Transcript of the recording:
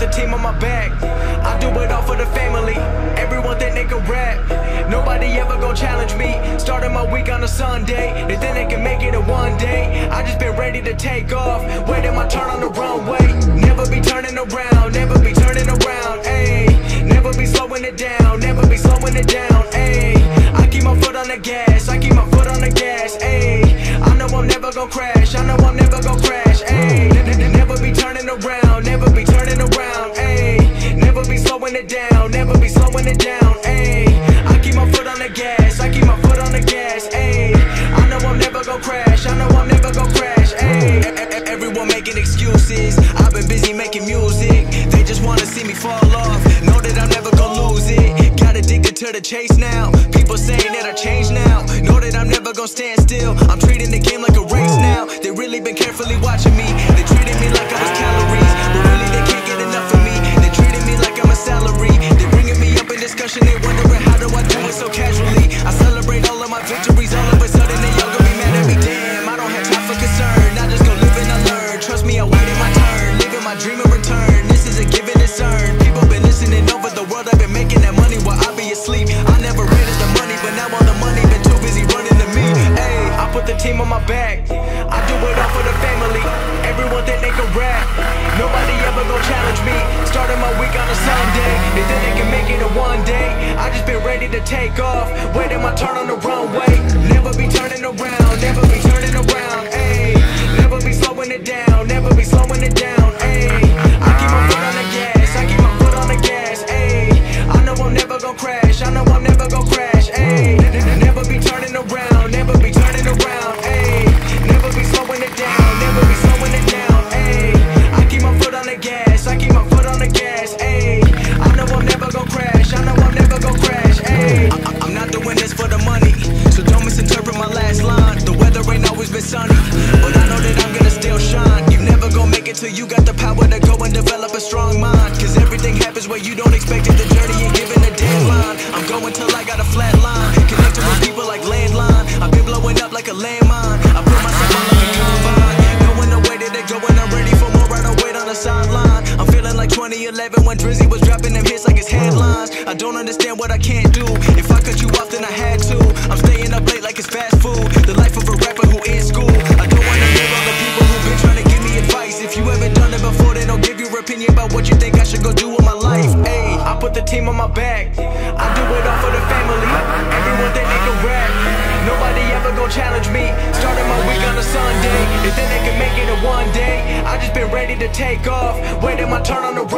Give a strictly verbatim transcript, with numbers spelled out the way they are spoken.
with the team on my back. I do it all for the family. Everyone think they can rap. Nobody ever gon' challenge me. Starting my week on a Sunday. They think they can make it in one day. I just been ready to take off. Waiting my turn on the runway. Never be turning around. Never be turning around. Ayy. Never be slowing it down. Never be slowing it down. Ayy. I keep my foot on the gas. I keep my foot on the gas. Ayy. I know I'm never gon' crash. I know I'm never gon' crash. Ayy. Never be turning around. Never be turning around. Ayy. Never be slowing it down. Never be slowing it down. Ayy. I keep my foot on the gas. I keep my foot on the gas. Ayy. I know I'm never gon' crash. I know I'm never gon' crash. Ayy. Everyone making excuses. I've been busy making music. They just wanna see me fall off. Know that I'm never gon' lose it. Got addicted to the chase now. People saying that I changed now. Know that I'm never gon' stand still. I'm treating the game like a race now. They really been carefully watching me. They treated me like I was calories, but really they can't get enough of me. They treated me like I'm a salary. They bringing me up in discussion. They wondering how do I do it so casually. I celebrate all of my victories. All of a sudden they all gonna be mad at me. Damn, I don't have time for concern. I just go live and I learn. Trust me, I waited my turn. Living my dream in return. This is a give and it's earned. People been listening over the world. I've been making that money while I be asleep. I never rented the money, but now all the money been too busy running to me. Hey, I put the team on my back. I do it all for the family. Everyone think they can rap. Nobody ever gon' challenge me. Starting my week on a Sunday. They think they can make it in one day. I just been ready to take off. Waiting my turn on the runway. Never be turning around. Never be turning around. Ayy. Never be slowing it down. Never be slowing it down. Ayy. I keep my foot on the gas. I keep my foot on the gas. Ayy. I know I'm never gon' crash. I know I'm never gon' crash. Ayy. Never be turning around. Never be turning around. Ayy. Never be slowing it down. Never be slowing it down. Ayy. I keep my foot on the gas. I keep my foot on the gas. Ayy. I know I'm never gon' crash. I know I'm never gon' crash. Ayy. I I'm not doing this for the money, so don't misinterpret my last line. The weather ain't always been sunny, but I know that I'm gonna still shine. You never gon' make it till you got the power to go and develop a strong mind. Cause everything happens where you don't expect it. The journey ain't given a deadline. I'm going till I got a flat line. Connecting with people like landline. I've been blowing up like a landmine. I put myself on like a combine. Knowing the way that they go and I'm ready for more. I don't wait on the sideline. I'm feeling like twenty eleven when Drizzy was dropping them hits like his headlines. I don't understand what I can't do. If I cut you off then I had to. I'm staying up late like it's fast food. The life of a rapper who in school. I don't wanna live on the people who've been trying to give me advice. If you haven't done it before they don't give your opinion about what you think I should go do with my life. Ayy, I put the team on my back. I do it all for the family. Everyone think they can rap. Nobody ever gon' challenge me. Starting my week on a Sunday. If then they can make it in one day. I just been ready to take off. Waiting my turn on the road.